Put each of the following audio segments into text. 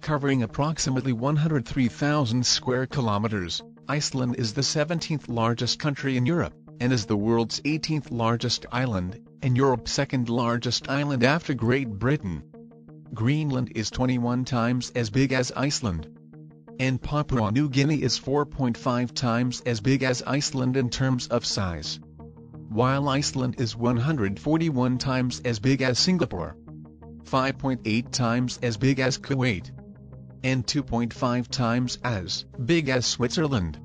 Covering approximately 103,000 square kilometers, Iceland is the 17th largest country in Europe, and is the world's 18th largest island, and Europe's second largest island after Great Britain. Greenland is 21 times as big as Iceland, and Papua New Guinea is 4.5 times as big as Iceland in terms of size, while Iceland is 141 times as big as Singapore, 5.8 times as big as Kuwait, and 2.5 times as big as Switzerland.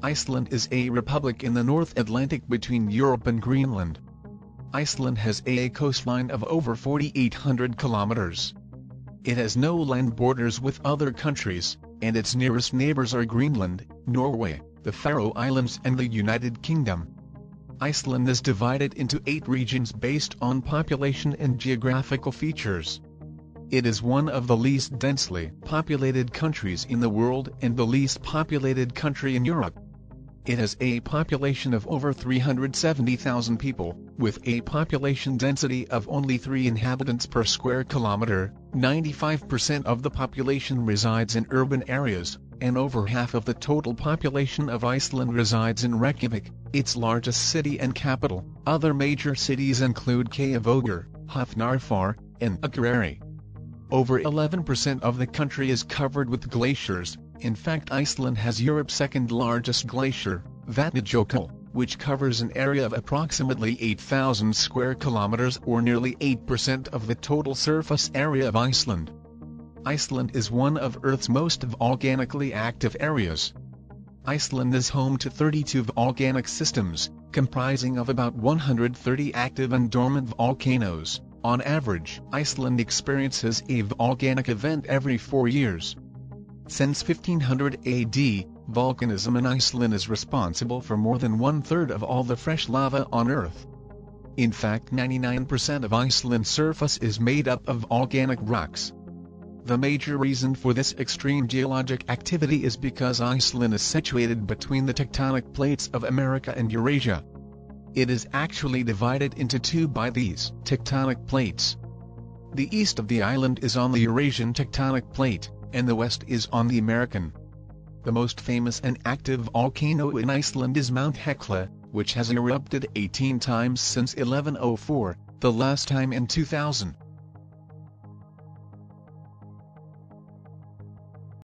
Iceland is a republic in the North Atlantic between Europe and Greenland. Iceland has a coastline of over 4,800 kilometers. It has no land borders with other countries, and its nearest neighbors are Greenland, Norway, the Faroe Islands and the United Kingdom. Iceland is divided into 8 regions based on population and geographical features. It is one of the least densely populated countries in the world and the least populated country in Europe. It has a population of over 370,000 people, with a population density of only 3 inhabitants per square kilometer. 95% of the population resides in urban areas, and over half of the total population of Iceland resides in Reykjavik, its largest city and capital. Other major cities include Kópavogur, Hafnarfjörður, and Akureyri. Over 11% of the country is covered with glaciers. In fact, Iceland has Europe's second largest glacier, Vatnajökull, which covers an area of approximately 8,000 square kilometers or nearly 8% of the total surface area of Iceland. Iceland is one of Earth's most volcanically active areas. Iceland is home to 32 volcanic systems, comprising of about 130 active and dormant volcanoes. On average, Iceland experiences a volcanic event every 4 years. Since 1500 AD, volcanism in Iceland is responsible for more than 1/3 of all the fresh lava on Earth. In fact, 99% of Iceland's surface is made up of volcanic rocks. The major reason for this extreme geologic activity is because Iceland is situated between the tectonic plates of America and Eurasia. It is actually divided into two by these tectonic plates. The east of the island is on the Eurasian tectonic plate, and the west is on the American. The most famous and active volcano in Iceland is Mount Hekla, which has erupted 18 times since 1104, the last time in 2000.